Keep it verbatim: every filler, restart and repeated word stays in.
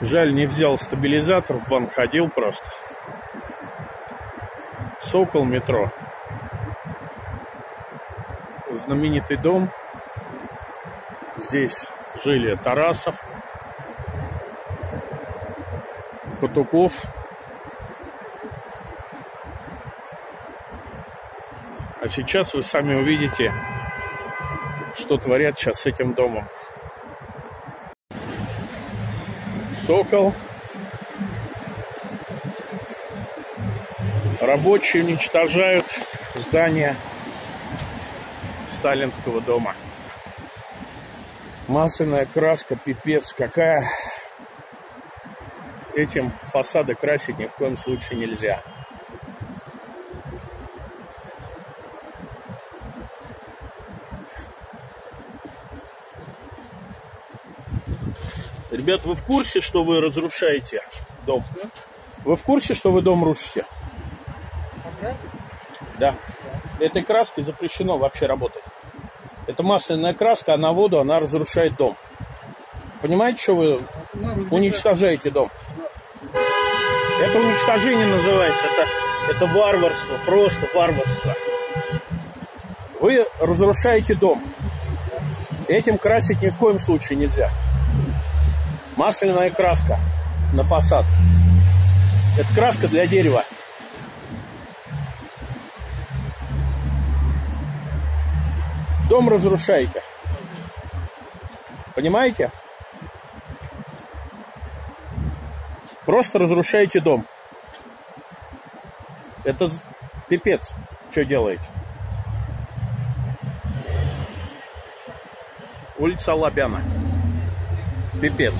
Жаль, не взял стабилизатор, в банк ходил просто. Сокол, метро. Знаменитый дом. Здесь жили Тарасов, Катуков. А сейчас вы сами увидите, что творят сейчас с этим домом. Сокол. Рабочие уничтожают здание сталинского дома. Масляная краска, пипец какая. Этим фасады красить ни в коем случае нельзя. Ребят, вы в курсе, что вы разрушаете дом? Вы в курсе, что вы дом рушите? Да. Этой краской запрещено вообще работать. Это масляная краска, а на воду она разрушает дом. Понимаете, что вы уничтожаете дом? Это уничтожение называется. Это, это варварство, просто варварство. Вы разрушаете дом. Этим красить ни в коем случае нельзя. Масляная краска на фасад. Это краска для дерева. Дом разрушаете. Понимаете? Просто разрушаете дом. Это пипец, что делаете. Улица Алабиана. Пипец.